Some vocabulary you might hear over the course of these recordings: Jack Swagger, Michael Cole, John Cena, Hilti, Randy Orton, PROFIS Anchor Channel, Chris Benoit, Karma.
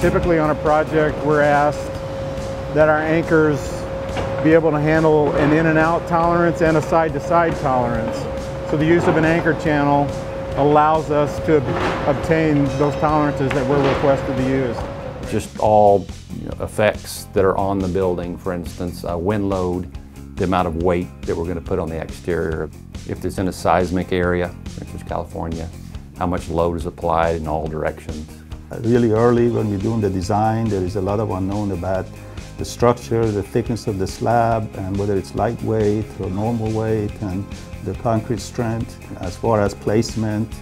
Typically on a project, we're asked that our anchors be able to handle an in and out tolerance and a side to side tolerance. So the use of an anchor channel allows us to obtain those tolerances that we're requested to use. Just all effects that are on the building, for instance, wind load, the amount of weight that we're going to put on the exterior. If it's in a seismic area, which is California, how much load is applied in all directions. Really early when we're doing the design, there is a lot of unknown about the structure, the thickness of the slab, and whether it's lightweight or normal weight, and the concrete strength, as far as placement,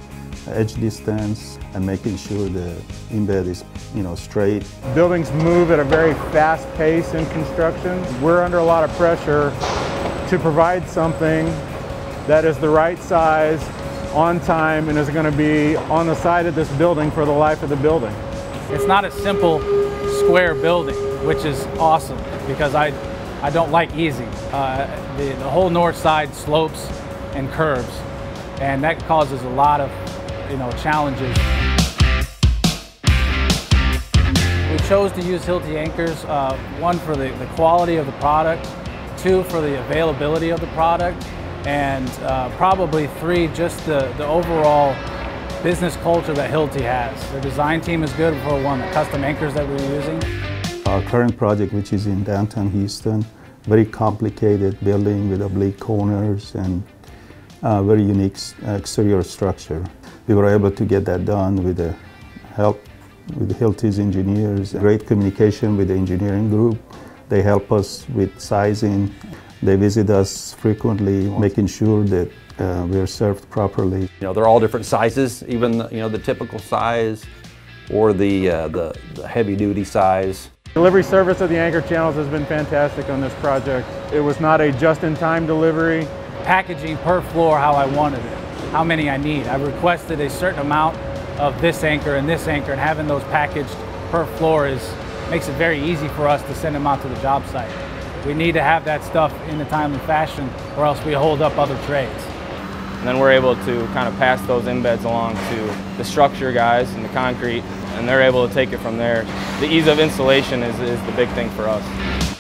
edge distance, and making sure the embed is, straight. Buildings move at a very fast pace in construction. We're under a lot of pressure to provide something that is the right size, on time, and is going to be on the side of this building for the life of the building. It's not a simple square building, which is awesome because I don't like easy. The whole north side slopes and curves, and that causes a lot of challenges. We chose to use Hilti anchors, one for the quality of the product, two for the availability of the product, and probably three, just the overall business culture that Hilti has. The design team is good for one, the custom anchors that we're using. Our current project, which is in downtown Houston, very complicated building with oblique corners and very unique exterior structure. We were able to get that done with the help with Hilti's engineers, great communication with the engineering group. They help us with sizing. They visit us frequently, making sure that we're served properly. They're all different sizes, even the typical size or the heavy-duty size. Delivery service of the anchor channels has been fantastic on this project. It was not a just-in-time delivery. Packaging per floor how I wanted it, how many I need. I requested a certain amount of this anchor, and having those packaged per floor makes it very easy for us to send them out to the job site. We need to have that stuff in a timely fashion or else we hold up other trades. And then we're able to kind of pass those embeds along to the structure guys and the concrete, and they're able to take it from there. The ease of installation is the big thing for us.